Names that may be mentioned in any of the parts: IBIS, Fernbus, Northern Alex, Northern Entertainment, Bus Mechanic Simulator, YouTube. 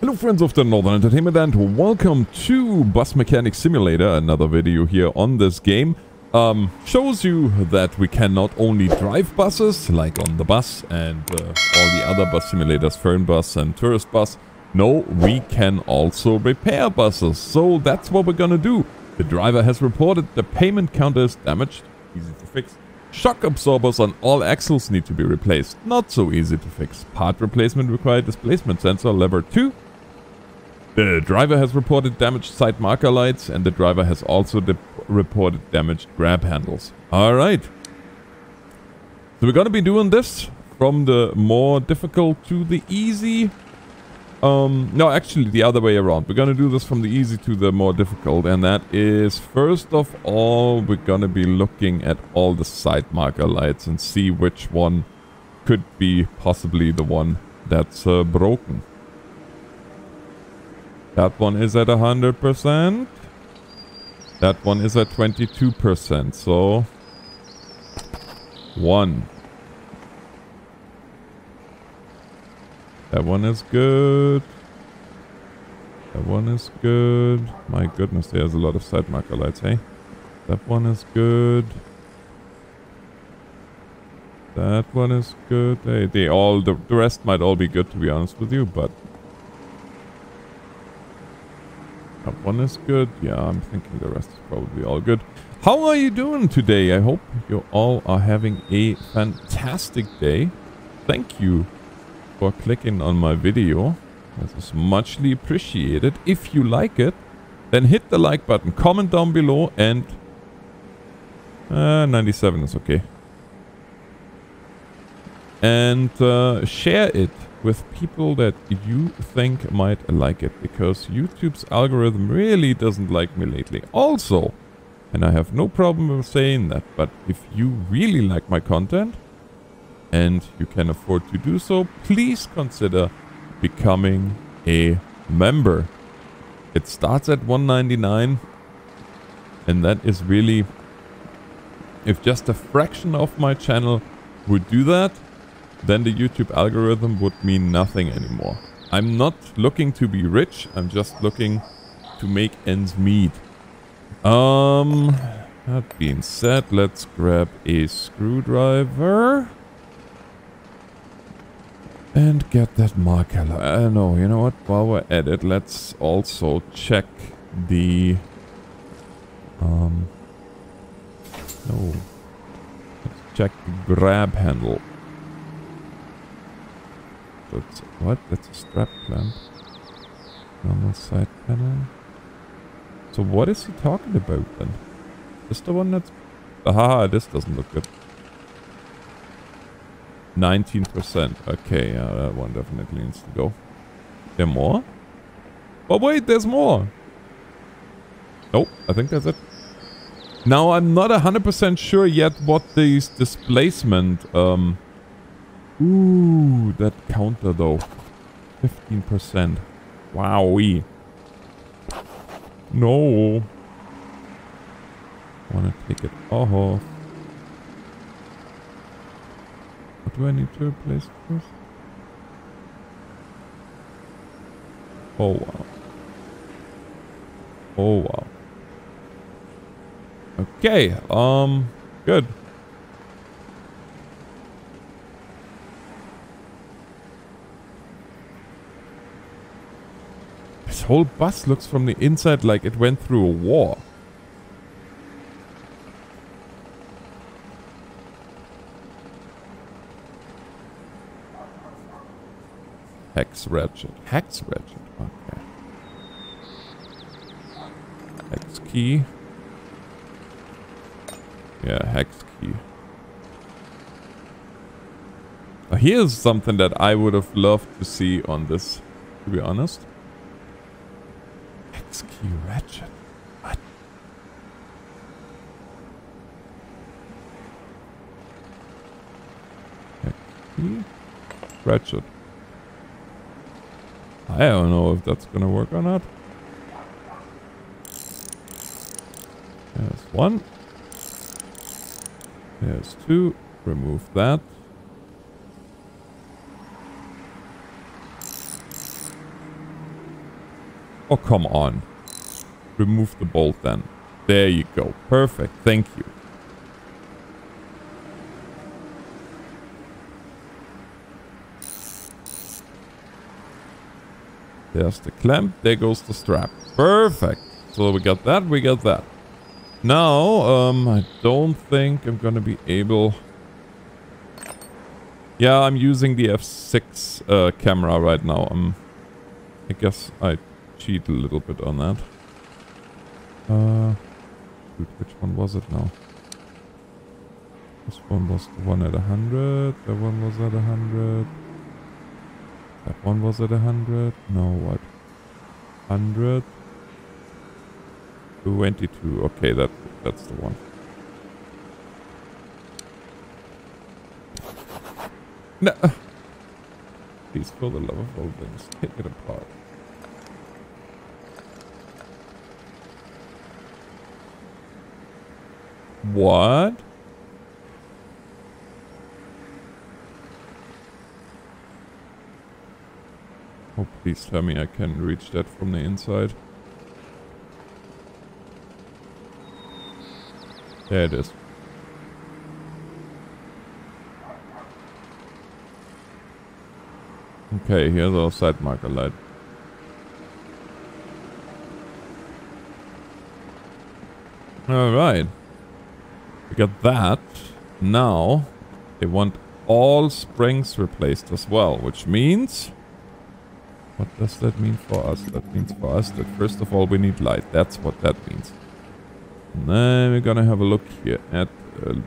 Hello friends of the Northern Entertainment and welcome to Bus Mechanic Simulator, another video here on this game. Shows you that we can not only drive buses, like on the bus and all the other bus simulators, Fernbus and Tourist Bus. No, we can also repair buses, so that's what we're gonna do. The driver has reported the payment counter is damaged, easy to fix. Shock absorbers on all axles need to be replaced, not so easy to fix. Part replacement required, displacement sensor, lever 2. The driver has reported damaged side marker lights and the driver has also reported damaged grab handles. Alright, so we're gonna be doing this from the more difficult to the easy. No, actually the other way around. We're gonna do this from the easy to the more difficult, and that is, first of all, we're gonna be looking at all the side marker lights and see which one could be possibly the one that's broken. That one is at 100%. That one is at 22%, so... one. That one is good. That one is good. My goodness, there's a lot of side marker lights, hey? That one is good. That one is good. Hey, they all, the rest might all be good, to be honest with you, but... that one is good. Yeah, I'm thinking the rest is probably all good. How are you doing today? I hope you all are having a fantastic day. Thank you for clicking on my video. This is muchly appreciated. If you like it, then hit the like button, comment down below, and 97 is okay, and share it with people that you think might like it, because YouTube's algorithm really doesn't like me lately. Also, and I have no problem with saying that, but if you really like my content and you can afford to do so, please consider becoming a member. It starts at $1.99, and that is really, if just a fraction of my channel would do that, then the YouTube algorithm would mean nothing anymore. I'm not looking to be rich, I'm just looking to make ends meet. That being said, let's grab a screwdriver. And get that marker. No, you know what? While we're at it, let's also check the... no. Let's check the grab handle. That's, what? That's a strap clamp. Normal side panel. So what is he talking about then? Is the one that's... aha, this doesn't look good. 19%. Okay, yeah, that one definitely needs to go. There more? Oh wait, there's more! Nope, I think that's it. Now, I'm not 100% sure yet what these displacement... ooh, that counter though. 15%. Wowee. No. Wanna take it off. Do I need to replace this? Oh wow. Oh wow. Okay, good. This whole bus looks from the inside like it went through a war. Hex ratchet. Hex ratchet. Okay. Hex key. Yeah, hex key. Now here's something that I would have loved to see on this, to be honest. Hex key ratchet. What? Hex key ratchet. I don't know if that's gonna work or not. There's one. There's two. Remove that. Oh, come on. Remove the bolt then. There you go. Perfect. Thank you. There's the clamp. There goes the strap. Perfect. So we got that. We got that. Now, I don't think I'm going to be able... Yeah, I'm using the F6 camera right now. I guess I cheat a little bit on that. Shoot, which one was it now? This one was the one at 100. That one was at 100. That one was at 100. No, what? 100. 22. Okay, that's the one. No. Please, for the love of all things, take it apart. What? Oh, please tell me I can reach that from the inside. There it is. Okay, here's our side marker light. Alright. We got that. Now, they want all springs replaced as well, which means... What does that mean for us? That means for us that first of all we need light. That's what that means. And then we're gonna have a look here at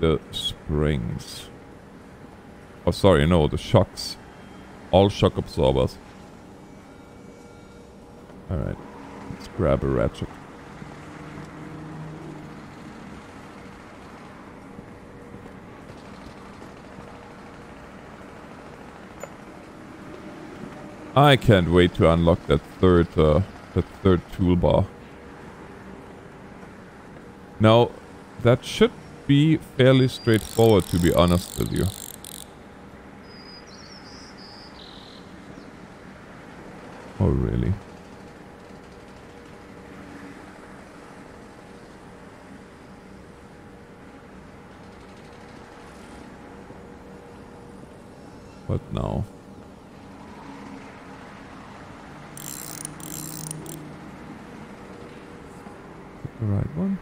the springs. Oh, sorry, no, the shocks. All shock absorbers. Alright. Let's grab a ratchet. I can't wait to unlock that third toolbar. Now, that should be fairly straightforward, to be honest with you. Oh, really? But now... The right one.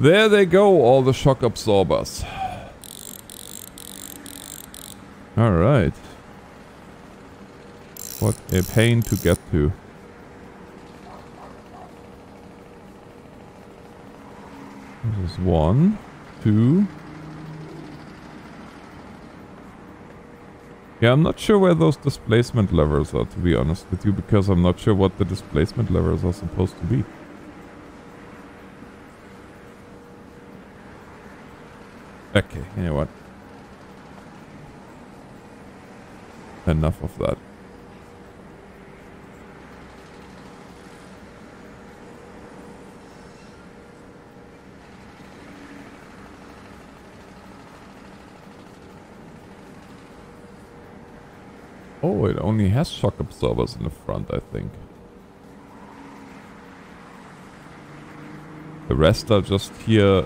There they go, all the shock absorbers. All right. What a pain to get to. This is 1, 2. Yeah, I'm not sure where those displacement levers are, to be honest with you, because I'm not sure what the displacement levers are supposed to be. Okay, you know what? Enough of that. Oh, it only has shock absorbers in the front, I think. The rest are just here...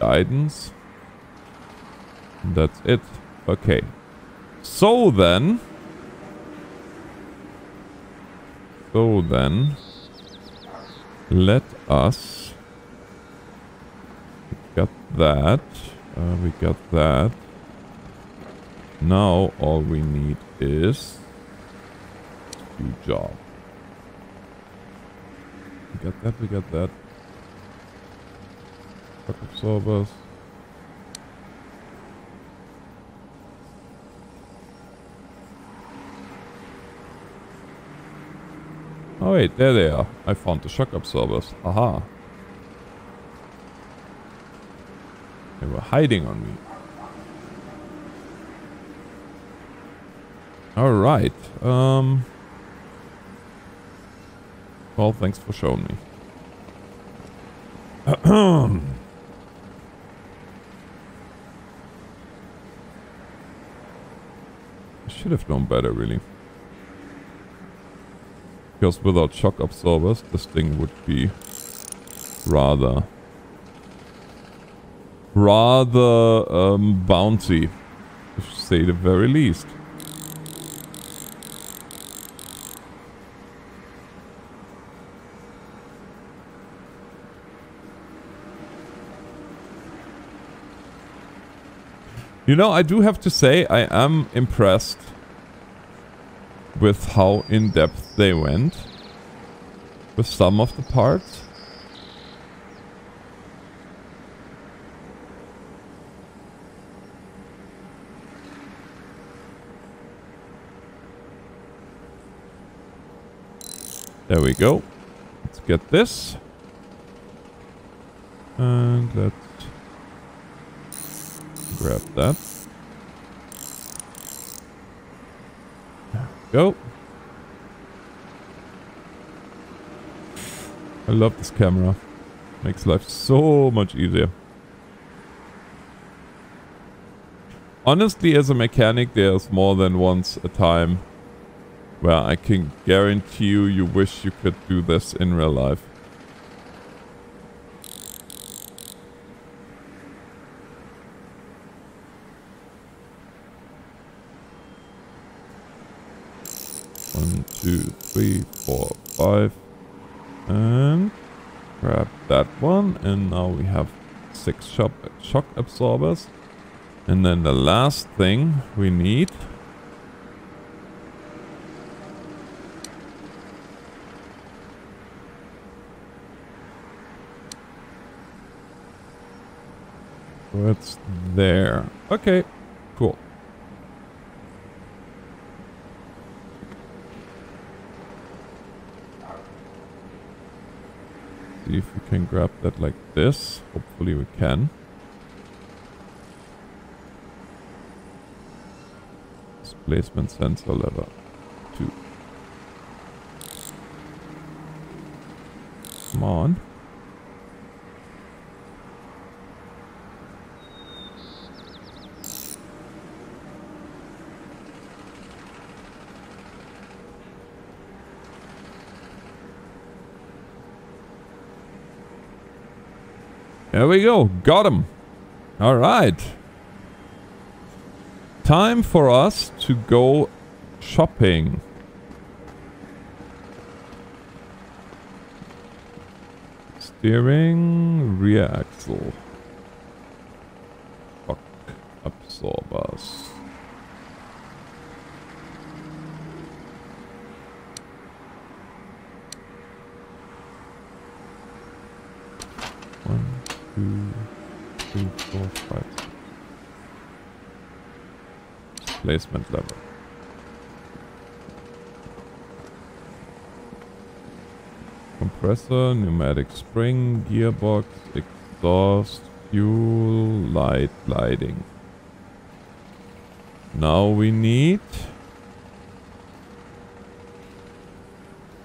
guidance. That's it. Okay. So then... Let us... We got that. We got that. Now all we need is... Screw job. We got that, we got that. Shock absorbers. Oh wait, there they are. I found the shock absorbers. Aha. They were hiding on me. Alright. Well, thanks for showing me. I should have known better, really. Because without shock absorbers, this thing would be rather bouncy, to say the very least. You know, I do have to say, I am impressed with how in-depth they went with some of the parts. There we go. Let's get this. And let's grab that. Go. I love this camera. Makes life so much easier. Honestly, as a mechanic, there's more than once a time where I can guarantee you, you wish you could do this in real life. One, two, three, four, five, and grab that one, and now we have 6 shock absorbers. And then the last thing we need . What's there? Okay, cool. See if we can grab that like this. Hopefully we can. Displacement sensor lever 2. Come on. There we go. Got him. All right. Time for us to go shopping. Steering, rear axle. Shock absorbers. Two, four, 5. Placement level. Compressor, pneumatic spring, gearbox, exhaust, fuel, light, lighting. Now we need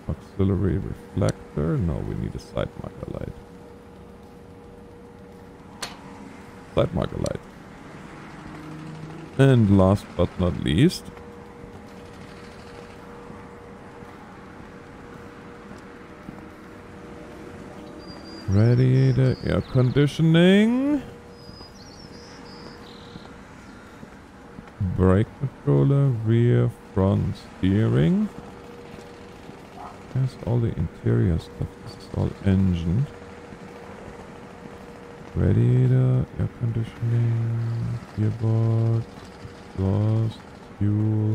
auxiliary reflector. Now we need a side marker light. Side marker light. And last but not least, radiator, air conditioning, brake controller, rear, front steering. There's all the interior stuff. This is all engine. Radiator, air conditioning, gearbox, exhaust, fuel,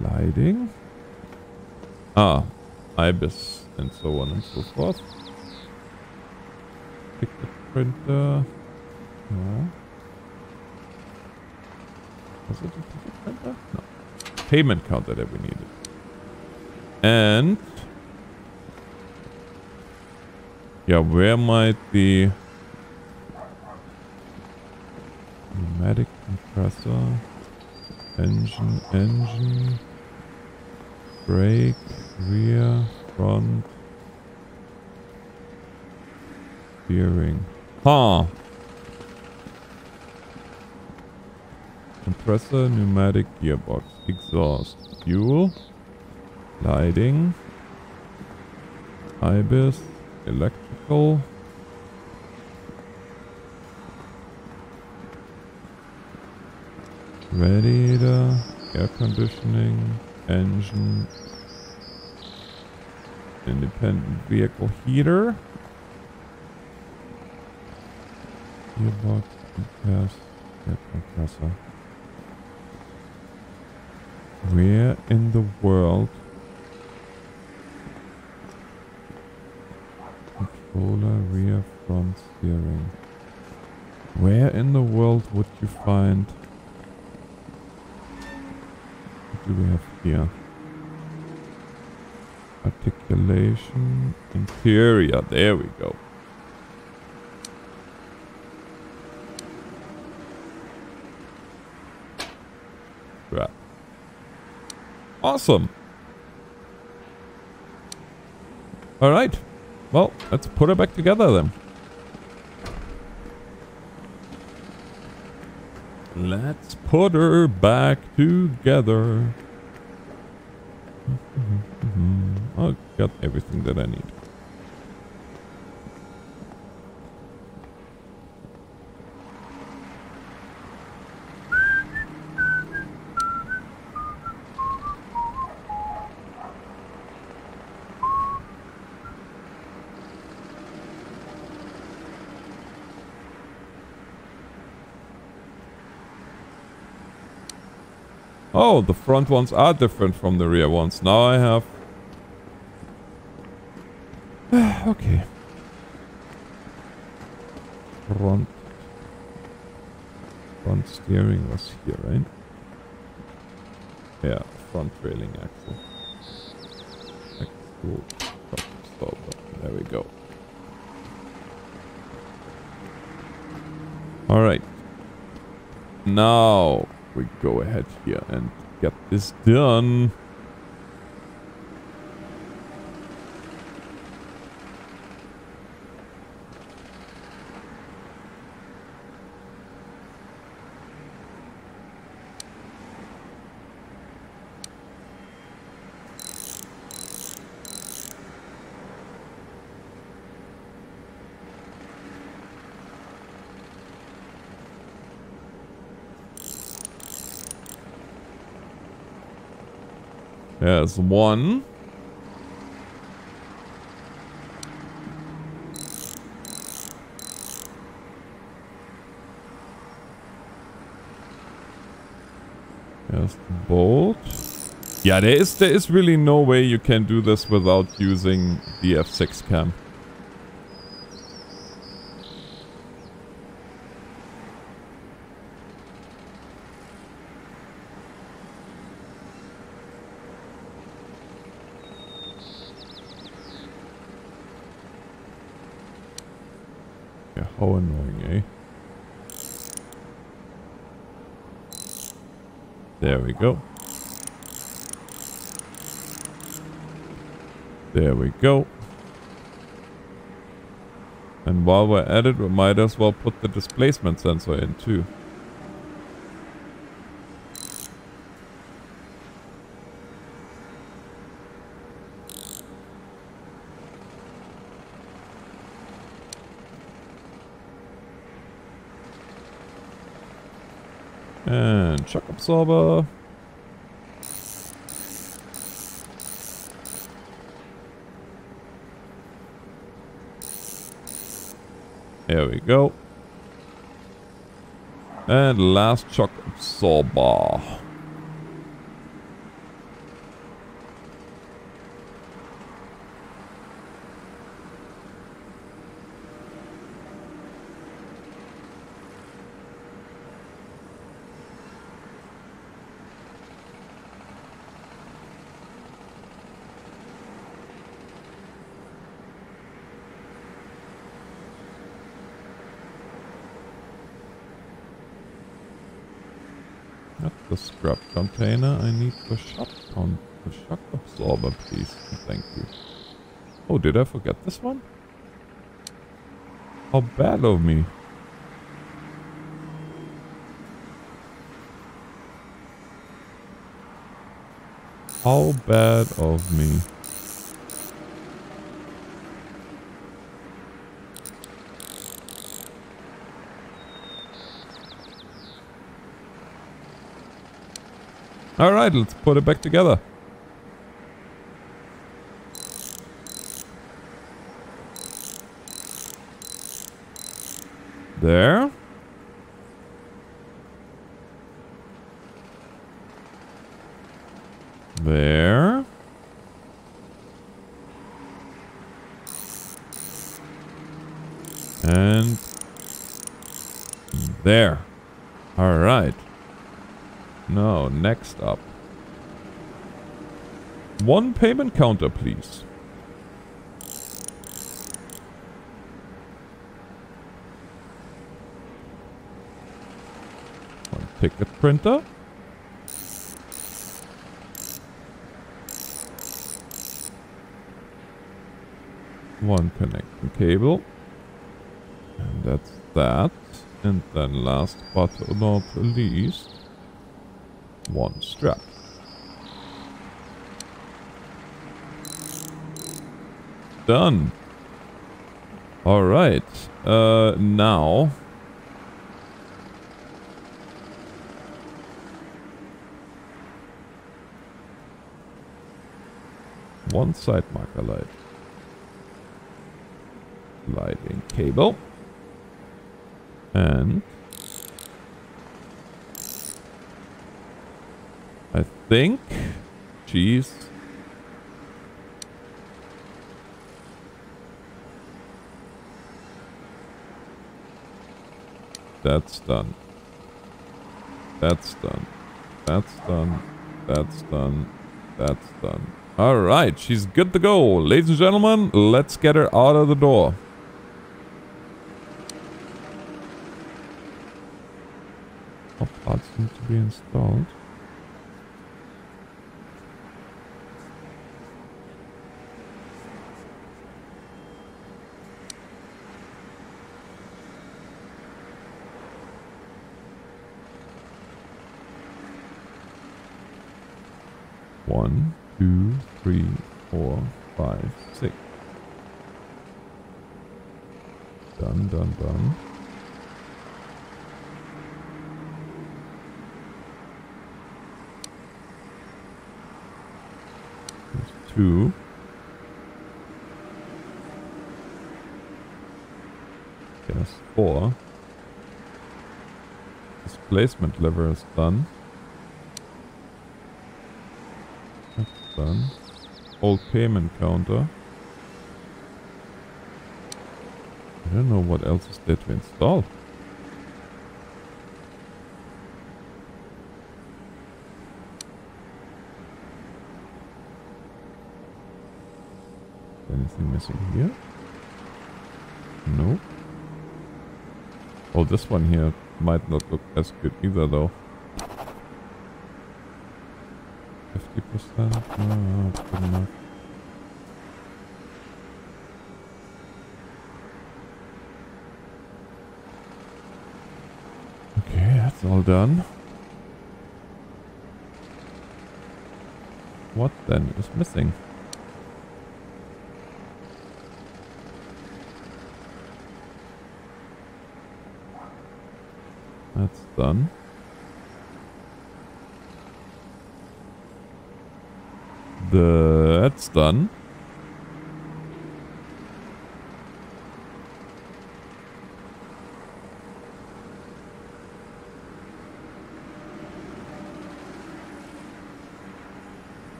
lighting. Ah, IBIS and so on and so forth. Ticket printer. No. Was it a ticket printer? No. Payment counter that we needed. And yeah, where might the pneumatic compressor Engine, Brake, Rear, Front, Steering. Ha! Compressor, Pneumatic, Gearbox, Exhaust, Fuel, Lighting, Ibis, Electrical, Radiator, Air Conditioning, Engine, Independent Vehicle Heater, Gearbox, Compressor. Where in the world? Controller, rear, front steering. Where in the world would you find? What do we have here? Articulation, interior. There we go. Right. Awesome. All right. Well, let's put it back together then. Let's put her back together. I got everything that I need. Oh, the front ones are different from the rear ones. Now I have... okay. Front steering was here, right? Yeah, front trailing axle. Axle. There we go. Alright. Now... we go ahead here and get this done. There's one. There's the bolt. Yeah, there is really no way you can do this without using the F6 cam. How annoying, eh? There we go. There we go. And while we're at it, we might as well put the displacement sensor in too. And shock absorber. There we go. And last shock absorber. Not the scrap container, I need the shock absorber, please. Thank you. Oh, did I forget this one? How bad of me. How bad of me. Alright, let's put it back together. There. There. And there. All right. Now, next up. One payment counter, please. One ticket printer. One connecting cable. And that's that. And then last but not least, one strap. Done. All right. Now one side marker light. Lighting cable and I think geez that's done. That's done. That's done. That's done. That's done. All right, she's good to go. Ladies and gentlemen, let's get her out of the door. Parts need to be installed. One, two, three, four, five, six. Done, done, done. Two. Yes, four. Displacement lever is done. That's done. Old payment counter. I don't know what else is there to install. Anything missing here? No. Oh, this one here might not look as good either, though. 50%? No, pretty much. Okay, that's all done. What then is missing? That's done. That's done.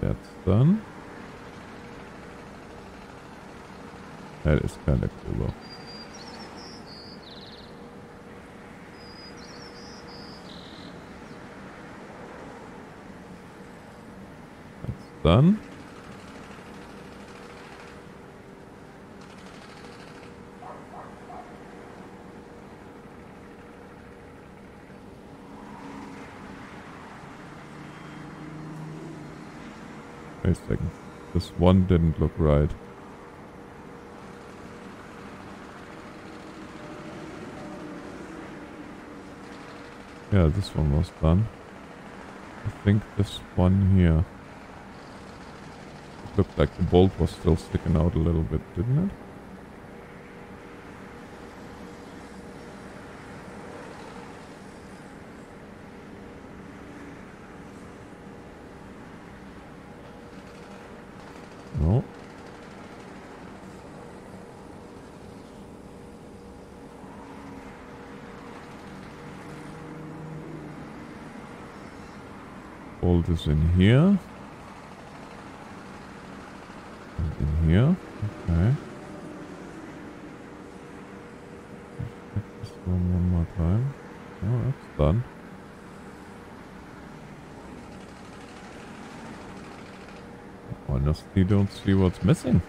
That's done. That is kind of cool though. Done. Wait a second. This one didn't look right. Yeah, this one was done. I think this one here. It looked like the bolt was still sticking out a little bit, didn't it? No. Bolt is in here. And in here. Okay. Check this one more time. Oh, that's done. Honestly, don't see what's missing.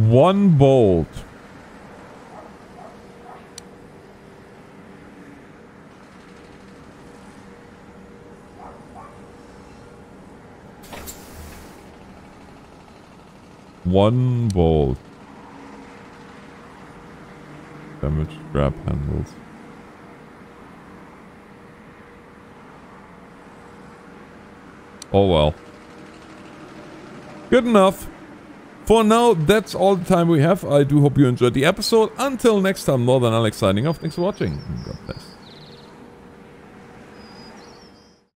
One bolt. One bolt. Damage grab handles. Oh well. Good enough. For now, that's all the time we have. I do hope you enjoyed the episode. Until next time, Northern Alex signing off. Thanks for watching. God bless.